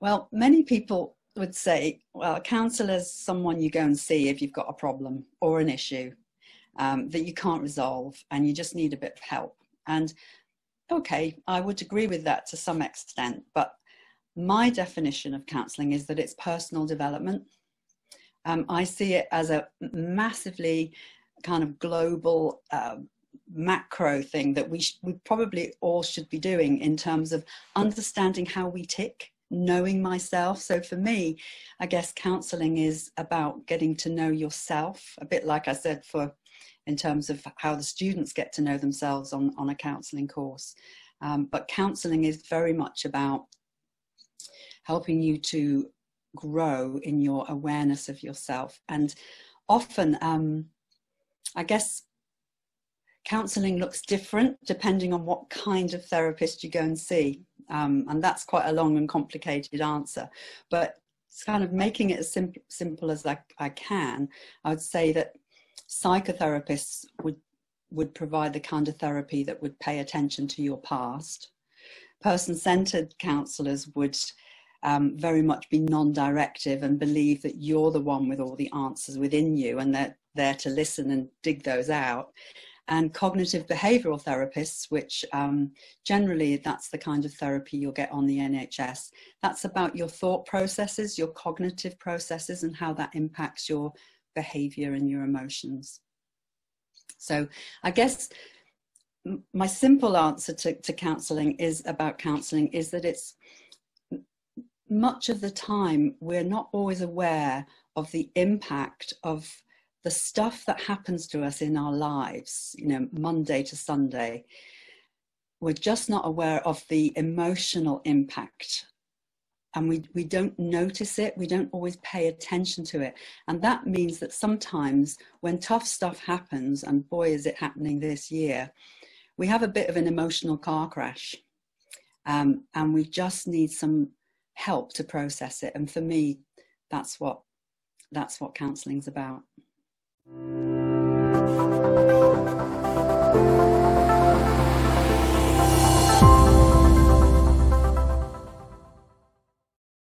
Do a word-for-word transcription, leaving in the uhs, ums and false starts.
Well, many people would say, well, a counsellor is someone you go and see if you've got a problem or an issue um, that you can't resolve and you just need a bit of help. And okay, I would agree with that to some extent, but my definition of counselling is that it's personal development. Um, I see it as a massively kind of global uh, macro thing that we, sh we probably all should be doing in terms of understanding how we tick, knowing myself. So for me, I guess counselling is about getting to know yourself, a bit like I said for in terms of how the students get to know themselves on, on a counselling course. Um, but counselling is very much about helping you to grow in your awareness of yourself. And often, um, I guess, counselling looks different depending on what kind of therapist you go and see. Um, and that's quite a long and complicated answer. But it's kind of making it as sim simple as I, I can. I would say that psychotherapists would, would provide the kind of therapy that would pay attention to your past. Person-centred counsellors would um, very much be non-directive and believe that you're the one with all the answers within you and that they're there to listen and dig those out. And cognitive behavioural therapists, which um, generally that's the kind of therapy you'll get on the N H S. That's about your thought processes, your cognitive processes, and how that impacts your behaviour and your emotions. So I guess my simple answer to, to counselling is about counselling is that it's much of the time we're not always aware of the impact of the stuff that happens to us in our lives, you know, Monday to Sunday. We're just not aware of the emotional impact, and we, we don't notice it. We don't always pay attention to it. And that means that sometimes when tough stuff happens, and boy, is it happening this year, we have a bit of an emotional car crash, um, and we just need some help to process it. And for me, that's what, that's what counselling is about. Thank you.